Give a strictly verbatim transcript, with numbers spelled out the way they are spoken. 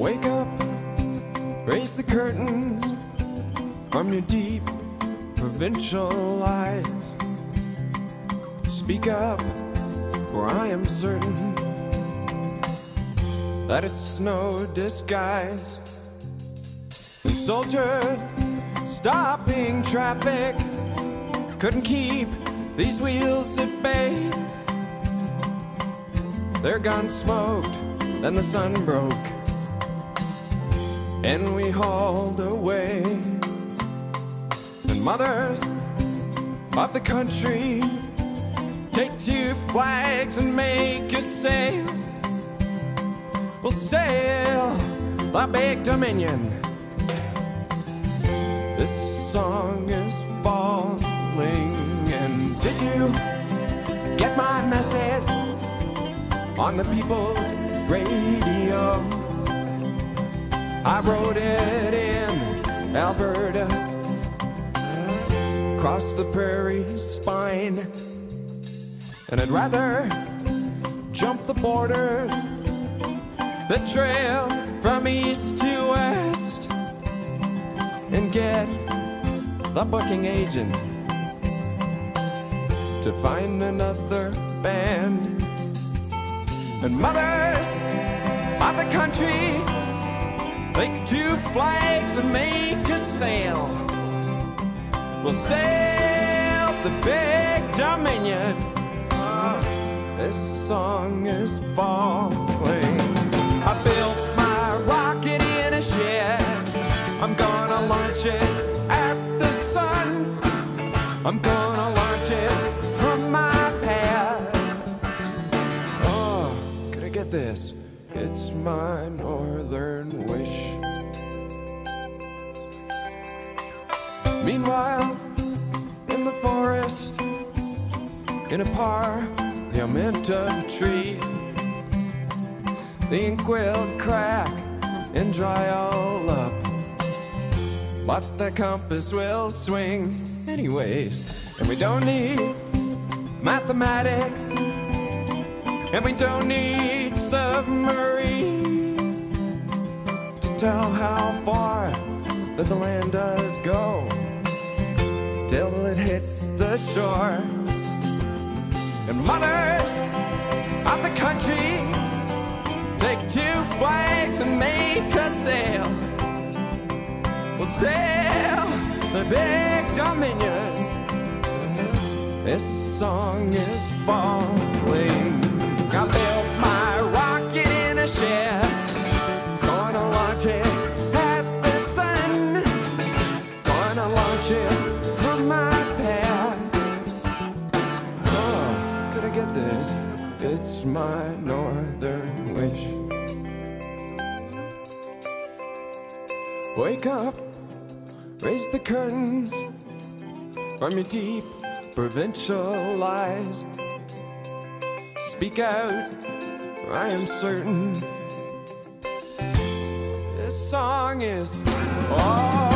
Wake up, raise the curtains from your deep provincial eyes. Speak up, for I am certain that it's no disguise. And soldier, stopping traffic, couldn't keep these wheels at bay. Their gun smoked, then the sun broke, and we hauled away. And mothers of the country, take two flags and make a sail. We'll sail the big Dominion. This song is falling. And did you get my message on the People's Radio? I wrote it in Alberta, across the prairie spine. And I'd rather jump the border, the trail from east to west, and get the booking agent to find another band. And mothers of the country, take two flags and make a sail. We'll sail the big Dominion. This song is falling. I built my rocket in a shed. I'm gonna launch it at the sun. I'm gonna launch it from my pad. Oh, could I get this? It's my northern wish. Meanwhile, in the forest, in a park, the mint of trees, the ink will crack and dry all up, but the compass will swing anyways. And we don't need mathematics, and we don't need submarine to tell how far that the land does go till it hits the shore. And mothers of the country, take two flags and make a sail. We'll sail the big Dominion. This song is falling. I built my rocket in a shed. Gonna launch it at the sun. Gonna launch it from my this, it's my northern wish. Wake up, raise the curtains from your deep provincial lies. Speak out, for I am certain this song is all.